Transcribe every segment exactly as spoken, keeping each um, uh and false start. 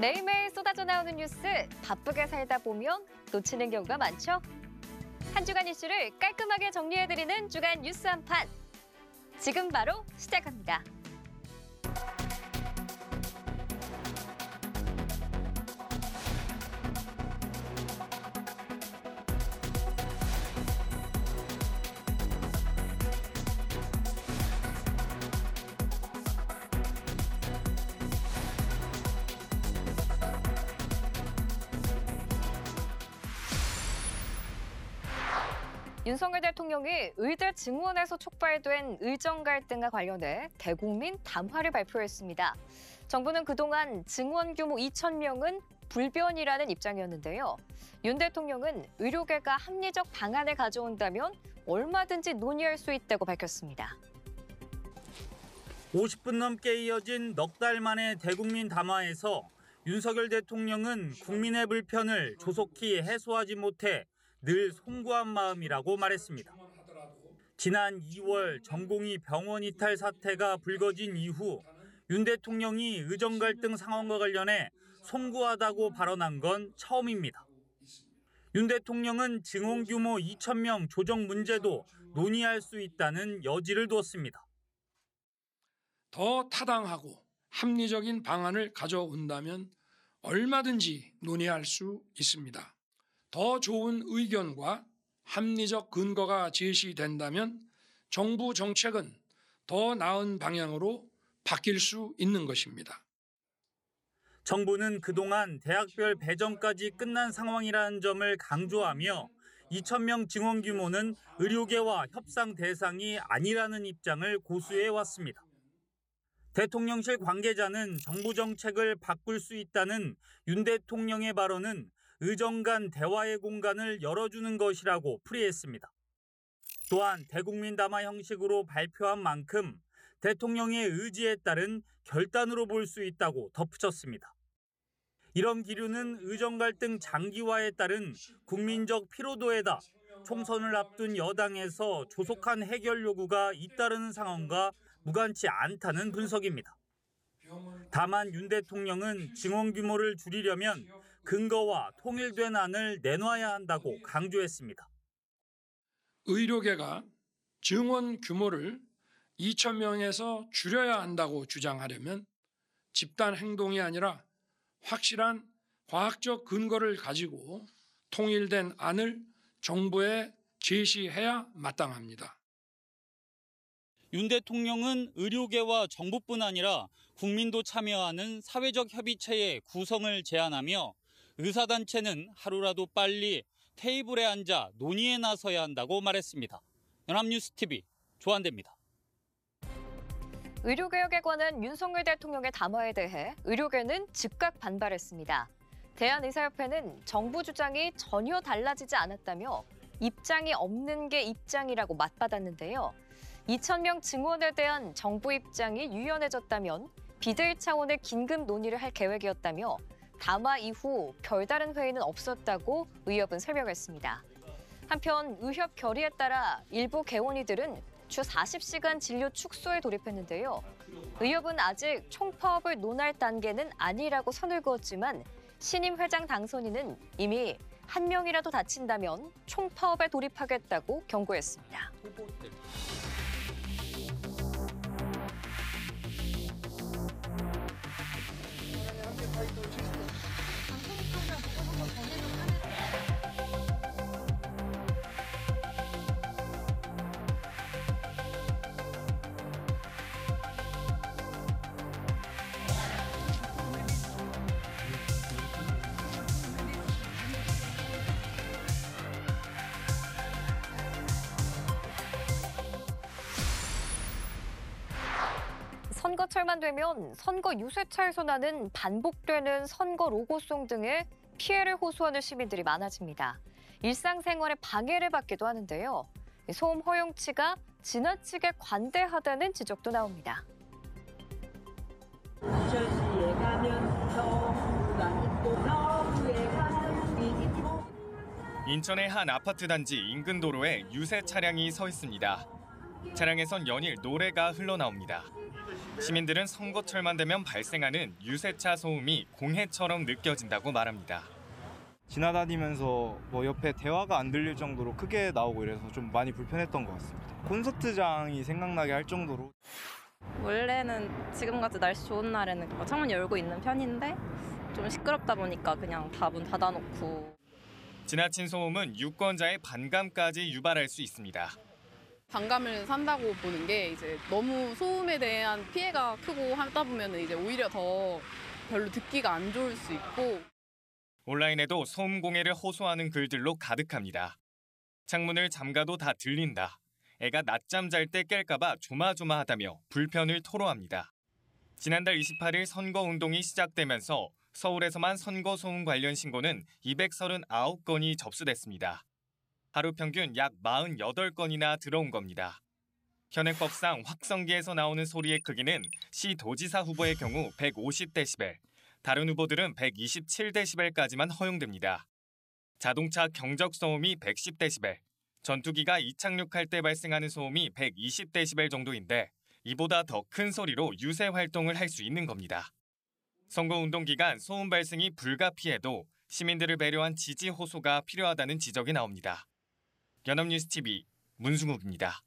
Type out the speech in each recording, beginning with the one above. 매일매일 쏟아져 나오는 뉴스, 바쁘게 살다 보면 놓치는 경우가 많죠? 한 주간 이슈를 깔끔하게 정리해드리는 주간 뉴스 한판. 지금 바로 시작합니다. 윤석열 대통령이 의대 증원에서 촉발된 의정 갈등과 관련해 대국민 담화를 발표했습니다. 정부는 그동안 증원 규모 이천 명은 불변이라는 입장이었는데요. 윤 대통령은 의료계가 합리적 방안을 가져온다면 얼마든지 논의할 수 있다고 밝혔습니다. 오십 분 넘게 이어진 넉 달 만의 대국민 담화에서 윤석열 대통령은 국민의 불편을 조속히 해소하지 못해 늘 송구한 마음이라고 말했습니다. 지난 이월 전공의 병원 이탈 사태가 불거진 이후 윤 대통령이 의정 갈등 상황과 관련해 송구하다고 발언한 건 처음입니다. 윤 대통령은 증원 규모 이천 명 조정 문제도 논의할 수 있다는 여지를 뒀습니다. 더 타당하고 합리적인 방안을 가져온다면 얼마든지 논의할 수 있습니다. 더 좋은 의견과 합리적 근거가 제시된다면 정부 정책은 더 나은 방향으로 바뀔 수 있는 것입니다. 정부는 그동안 대학별 배정까지 끝난 상황이라는 점을 강조하며 이천 명 증원 규모는 의료계와 협상 대상이 아니라는 입장을 고수해 왔습니다. 대통령실 관계자는 정부 정책을 바꿀 수 있다는 윤 대통령의 발언은 의정 간 대화의 공간을 열어주는 것이라고 풀이했습니다. 또한 대국민 담화 형식으로 발표한 만큼 대통령의 의지에 따른 결단으로 볼 수 있다고 덧붙였습니다. 이런 기류는 의정 갈등 장기화에 따른 국민적 피로도에다 총선을 앞둔 여당에서 조속한 해결 요구가 잇따르는 상황과 무관치 않다는 분석입니다. 다만 윤 대통령은 증원 규모를 줄이려면 근거와 통일된 안을 내놔야 한다고 강조했습니다. 의료계가 증원 규모를 이천 명에서 줄여야 한다고 주장하려면 집단 행동이 아니라 확실한 과학적 근거를 가지고 통일된 안을 정부에 제시해야 마땅합니다. 윤 대통령은 의료계와 정부뿐 아니라 국민도 참여하는 사회적 협의체의 구성을 제안하며 의사단체는 하루라도 빨리 테이블에 앉아 논의에 나서야 한다고 말했습니다. 연합뉴스티비 조한대입니다. 의료개혁에 관한 윤석열 대통령의 담화에 대해 의료계는 즉각 반발했습니다. 대한의사협회는 정부 주장이 전혀 달라지지 않았다며 입장이 없는 게 입장이라고 맞받았는데요. 이천 명 증원에 대한 정부 입장이 유연해졌다면 비대위 차원의 긴급 논의를 할 계획이었다며 담화 이후 별다른 회의는 없었다고 의협은 설명했습니다. 한편 의협 결의에 따라 일부 개원의들은 주 사십 시간 진료 축소에 돌입했는데요. 의협은 아직 총파업을 논할 단계는 아니라고 선을 그었지만 신임 회장 당선인은 이미 한 명이라도 다친다면 총파업에 돌입하겠다고 경고했습니다. 선거철만 되면 선거 유세차에서 나는 반복되는 선거 로고송 등의 피해를 호소하는 시민들이 많아집니다. 일상생활에 방해를 받기도 하는데요. 소음 허용치가 지나치게 관대하다는 지적도 나옵니다. 인천의 한 아파트 단지 인근 도로에 유세 차량이 서 있습니다. 차량에선 연일 노래가 흘러나옵니다. 시민들은 선거철만 되면 발생하는 유세차 소음이 공해처럼 느껴진다고 말합니다. 지나다니면서 뭐 옆에 대화가 안 들릴 정도로 크게 나오고 이래서 좀 많이 불편했던 것 같습니다. 콘서트장이 생각나게 할 정도로. 원래는 지금같이 날씨 좋은 날에는 창문 열고 있는 편인데 좀 시끄럽다 보니까 그냥 다 문 닫아놓고. 지나친 소음은 유권자의 반감까지 유발할 수 있습니다. 반감을 산다고 보는 게 이제 너무 소음에 대한 피해가 크고 하다 보면 이제 오히려 더 별로 듣기가 안 좋을 수 있고. 온라인에도 소음 공해를 호소하는 글들로 가득합니다. 창문을 잠가도 다 들린다. 애가 낮잠 잘 때 깰까 봐 조마조마하다며 불편을 토로합니다. 지난달 이십팔일 선거운동이 시작되면서 서울에서만 선거 소음 관련 신고는 이백삼십구 건이 접수됐습니다. 하루 평균 약 사십팔 건이나 들어온 겁니다. 현행법상 확성기에서 나오는 소리의 크기는 시도지사 후보의 경우 백오십 데시벨, 다른 후보들은 백이십칠 데시벨까지만 허용됩니다. 자동차 경적 소음이 백십 데시벨, 전투기가 이착륙할 때 발생하는 소음이 백이십 데시벨 정도인데 이보다 더 큰 소리로 유세 활동을 할 수 있는 겁니다. 선거운동 기간 소음 발생이 불가피해도 시민들을 배려한 지지 호소가 필요하다는 지적이 나옵니다. 연합뉴스티비 문승욱입니다.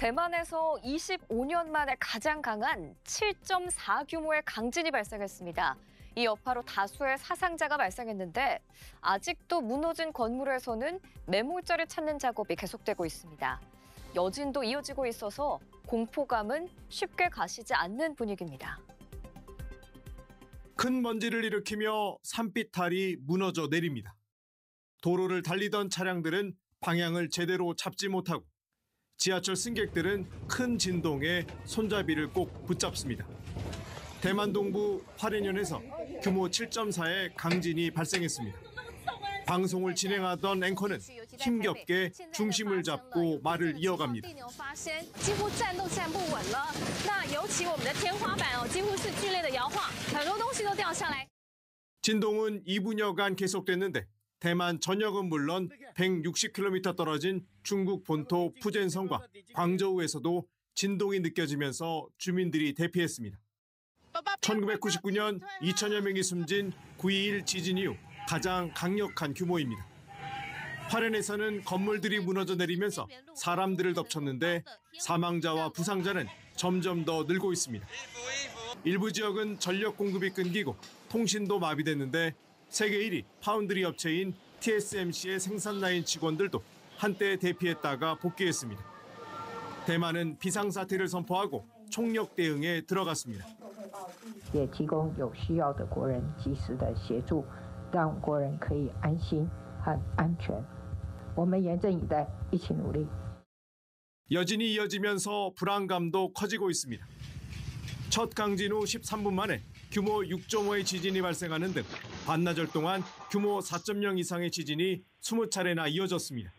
대만에서 이십오 년 만에 가장 강한 칠 점 사 규모의 강진이 발생했습니다. 이 여파로 다수의 사상자가 발생했는데 아직도 무너진 건물에서는 매몰자를 찾는 작업이 계속되고 있습니다. 여진도 이어지고 있어서 공포감은 쉽게 가시지 않는 분위기입니다. 큰 먼지를 일으키며 산비탈이 무너져 내립니다. 도로를 달리던 차량들은 방향을 제대로 잡지 못하고 지하철 승객들은 큰 진동에 손잡이를 꼭 붙잡습니다. 대만 동부 화롄현에서 규모 칠 점 사의 강진이 발생했습니다. 방송을 진행하던 앵커는 힘겹게 중심을 잡고 말을 이어갑니다. 진동은 이 분여간 계속됐는데 대만 전역은 물론 백육십 킬로미터 떨어진 중국 본토 푸젠성과 광저우에서도 진동이 느껴지면서 주민들이 대피했습니다. 천구백구십구 년 이천여 명이 숨진 구점이일 지진 이후 가장 강력한 규모입니다. 화롄에서는 건물들이 무너져 내리면서 사람들을 덮쳤는데 사망자와 부상자는 점점 더 늘고 있습니다. 일부 지역은 전력 공급이 끊기고 통신도 마비됐는데 세계 일 위 파운드리 업체인 티에스엠씨의 생산 라인 직원들도 한때 대피했다가 복귀했습니다. 대만은 비상사태를 선포하고 총력 대응에 들어갔습니다. 여진이 이어지면서 불안감도 커지고 있습니다. 첫 강진 후 십삼 분 만에 규모 육 점 오의 지진이 발생하는 등 반나절 동안 규모 사 점 영 이상의 지진이 이십 차례나 이어졌습니다.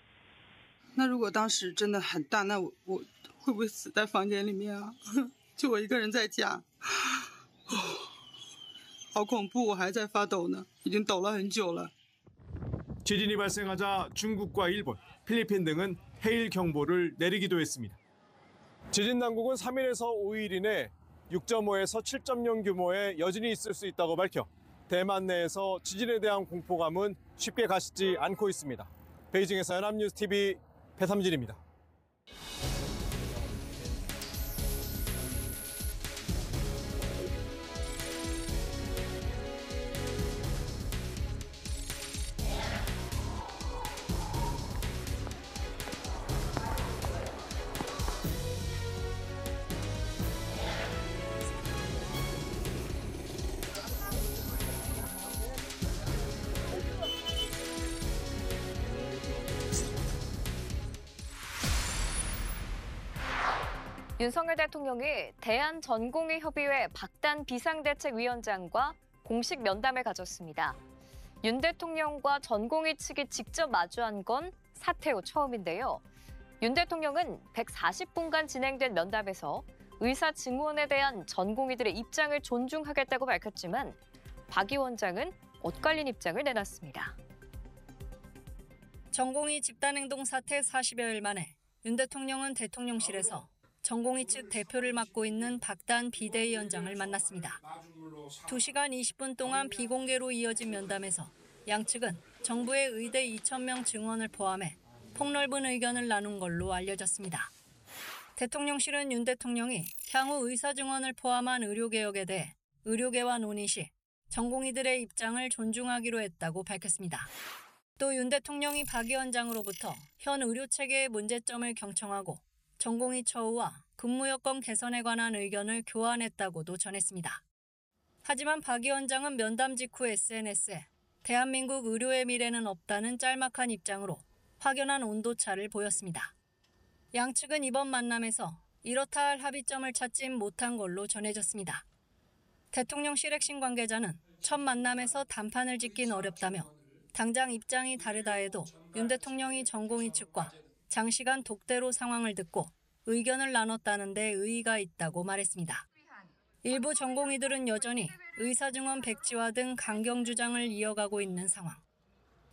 지진이 발생하자 중국과 일본, 필리핀 등은 해일 경보를 내리기도 했습니다. 지진 당국은 삼 일에서 오 일 이내 육 점 오에서 칠 점 영 규모의 여진이 있을 수 있다고 밝혀 대만 내에서 지진에 대한 공포감은 쉽게 가시지 않고 있습니다. 베이징에서 연합뉴스티비 배삼진입니다. 윤석열 대통령이 대한전공의협의회 박단 비상대책위원장과 공식 면담을 가졌습니다. 윤 대통령과 전공의 측이 직접 마주한 건 사퇴 후 처음인데요. 윤 대통령은 백사십 분간 진행된 면담에서 의사 증원에 대한 전공의들의 입장을 존중하겠다고 밝혔지만 박 위원장은 엇갈린 입장을 내놨습니다. 전공의 집단행동 사태 사십여일 만에 윤 대통령은 대통령실에서 전공의 측 대표를 맡고 있는 박단 비대위원장을 만났습니다. 두 시간 이십 분 동안 비공개로 이어진 면담에서 양측은 정부의 의대 이천 명 증원을 포함해 폭넓은 의견을 나눈 걸로 알려졌습니다. 대통령실은 윤 대통령이 향후 의사 증원을 포함한 의료개혁에 대해 의료계와 논의 시 전공의들의 입장을 존중하기로 했다고 밝혔습니다. 또 윤 대통령이 박 위원장으로부터 현 의료체계의 문제점을 경청하고 전공의 처우와 근무 여건 개선에 관한 의견을 교환했다고도 전했습니다. 하지만 박 위원장은 면담 직후 에스엔에스에 대한민국 의료의 미래는 없다는 짤막한 입장으로 확연한 온도차를 보였습니다. 양측은 이번 만남에서 이렇다 할 합의점을 찾지 못한 걸로 전해졌습니다. 대통령실 핵심 관계자는 첫 만남에서 담판을 짓긴 어렵다며 당장 입장이 다르다 해도 윤 대통령이 전공의 측과 장시간 독대로 상황을 듣고 의견을 나눴다는 데 의의가 있다고 말했습니다. 일부 전공의들은 여전히 의사 증원 백지화 등 강경 주장을 이어가고 있는 상황.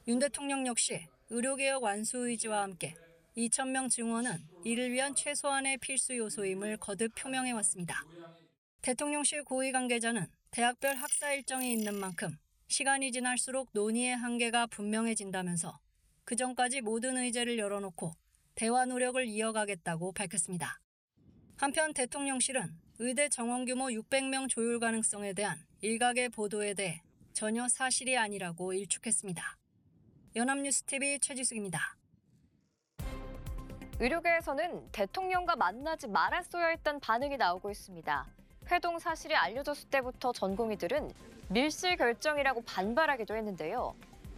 윤 대통령 역시 의료개혁 완수 의지와 함께 이천 명 증원은 이를 위한 최소한의 필수 요소임을 거듭 표명해왔습니다. 대통령실 고위 관계자는 대학별 학사 일정이 있는 만큼 시간이 지날수록 논의의 한계가 분명해진다면서 그전까지 모든 의제를 열어놓고 대화 노력을 이어가겠다고 밝혔습니다. 한편 대통령실은 의대 정원 규모 육백 명 조율 가능성에 대한 일각의 보도에 대해 전혀 사실이 아니라고 일축했습니다. 연합뉴스티비 최지숙입니다. 의료계에서는 대통령과 만나지 말았어야 했던 반응이 나오고 있습니다. 회동 사실이 알려졌을 때부터 전공의들은 밀실 결정이라고 반발하기도 했는데요.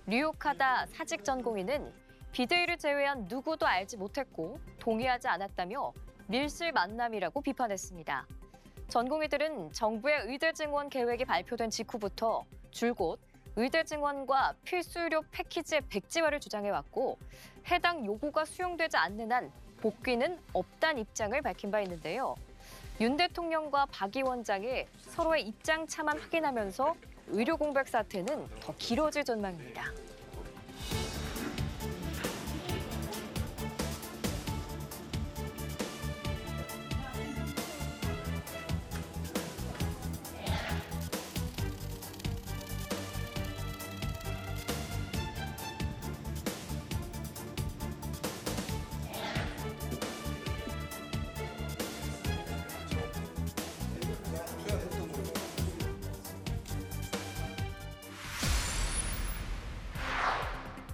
류오카다 사직 전공의는 비대위를 제외한 누구도 알지 못했고 동의하지 않았다며 밀실 만남이라고 비판했습니다. 전공의들은 정부의 의대 증원 계획이 발표된 직후부터 줄곧 의대 증원과 필수 의료 패키지의 백지화를 주장해왔고 해당 요구가 수용되지 않는 한 복귀는 없다는 입장을 밝힌 바 있는데요. 윤 대통령과 박 위원장이 서로의 입장 차만 확인하면서 의료 공백 사태는 더 길어질 전망입니다.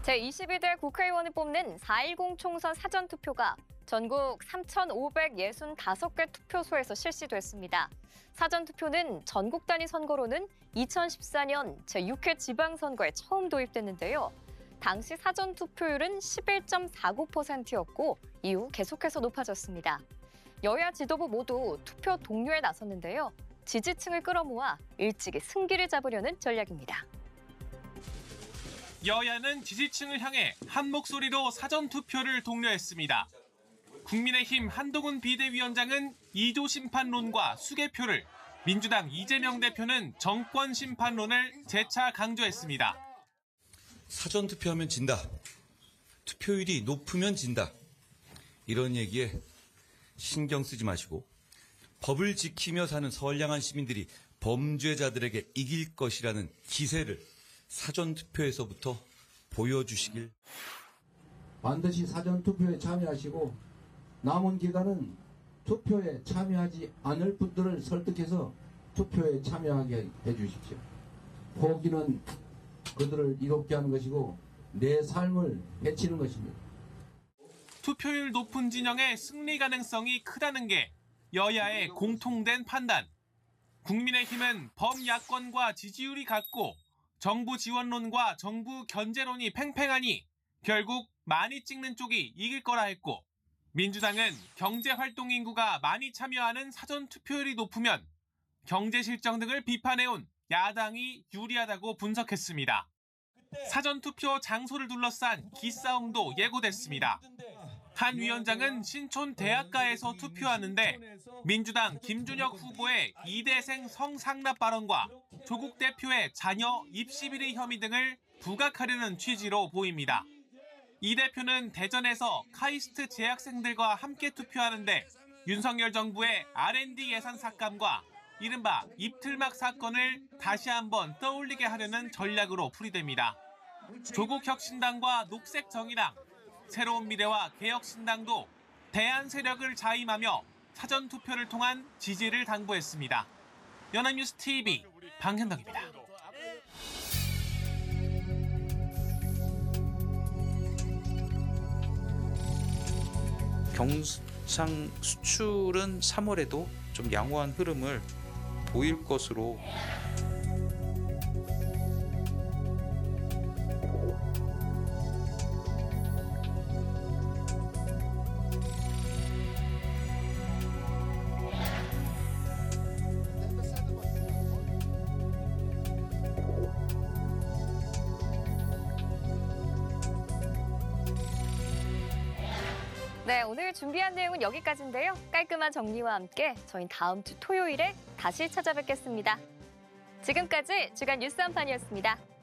제이십이 대 국회의원을 뽑는 사일공 총선 사전투표가 전국 삼천오백육십오 개 투표소에서 실시됐습니다. 사전투표는 전국 단위 선거로는 이천십사 년 제육 회 지방선거에 처음 도입됐는데요. 당시 사전투표율은 십일 점 사구 퍼센트였고 이후 계속해서 높아졌습니다. 여야 지도부 모두 투표 독려에 나섰는데요. 지지층을 끌어모아 일찍이 승기를 잡으려는 전략입니다. 여야는 지지층을 향해 한 목소리로 사전투표를 독려했습니다. 국민의힘 한동훈 비대위원장은 이 조 심판론과 수개표를, 민주당 이재명 대표는 정권 심판론을 재차 강조했습니다. 사전투표하면 진다. 투표율이 높으면 진다. 이런 얘기에 신경 쓰지 마시고 법을 지키며 사는 선량한 시민들이 범죄자들에게 이길 것이라는 기세를 사전투표에서부터 보여주시길. 반드시 사전투표에 참여하시고 남은 기간은 투표에 참여하지 않을 분들을 설득해서 투표에 참여하게 해주십시오. 포기는 그들을 이롭게 하는 것이고 내 삶을 해치는 것입니다. 투표율 높은 진영의 승리 가능성이 크다는 게 여야의 공통된 판단. 국민의힘은 범야권과 지지율이 같고 정부 지원론과 정부 견제론이 팽팽하니 결국 많이 찍는 쪽이 이길 거라 했고, 민주당은 경제활동 인구가 많이 참여하는 사전투표율이 높으면 경제실정 등을 비판해온 야당이 유리하다고 분석했습니다. 사전투표 장소를 둘러싼 기싸움도 예고됐습니다. 한 위원장은 신촌 대학가에서 투표하는데 민주당 김준혁 후보의 이대생 성상납 발언과 조국 대표의 자녀 입시비리 혐의 등을 부각하려는 취지로 보입니다. 이 대표는 대전에서 카이스트 재학생들과 함께 투표하는데 윤석열 정부의 알 앤 디 예산 삭감과 이른바 입틀막 사건을 다시 한번 떠올리게 하려는 전략으로 풀이됩니다. 조국 혁신당과 녹색정의당, 새로운 미래와 개혁신당도 대안 세력을 자임하며 사전투표를 통한 지지를 당부했습니다. 연합뉴스티비 방현덕입니다. 경상 수출은 삼월에도 좀 양호한 흐름을 보일 것으로. 네, 오늘 준비한 내용은 여기까지인데요. 깔끔한 정리와 함께 저희 다음 주 토요일에 다시 찾아뵙겠습니다. 지금까지 주간 뉴스 한판이었습니다.